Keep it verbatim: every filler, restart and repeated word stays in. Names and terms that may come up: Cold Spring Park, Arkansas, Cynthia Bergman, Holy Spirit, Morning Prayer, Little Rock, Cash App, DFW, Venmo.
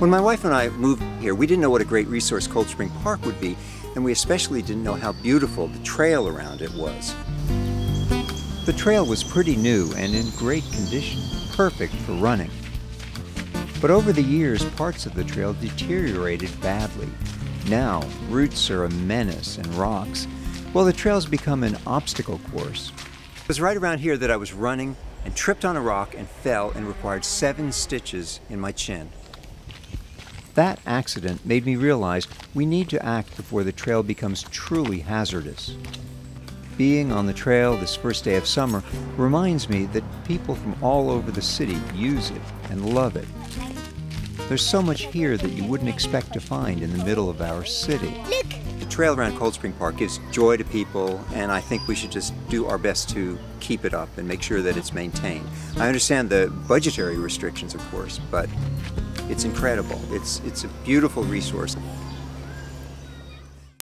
When my wife and I moved here, we didn't know what a great resource Cold Spring Park would be, and we especially didn't know how beautiful the trail around it was. The trail was pretty new and in great condition, perfect for running. But over the years, parts of the trail deteriorated badly. Now, roots are a menace and rocks, while the trail's become an obstacle course. It was right around here that I was running and tripped on a rock and fell and required seven stitches in my chin. That accident made me realize we need to act before the trail becomes truly hazardous. Being on the trail this first day of summer reminds me that people from all over the city use it and love it. There's so much here that you wouldn't expect to find in the middle of our city. Look. The trail around Cold Spring Park gives joy to people, and I think we should just do our best to keep it up and make sure that it's maintained. I understand the budgetary restrictions, of course, but it's incredible. It's, it's a beautiful resource.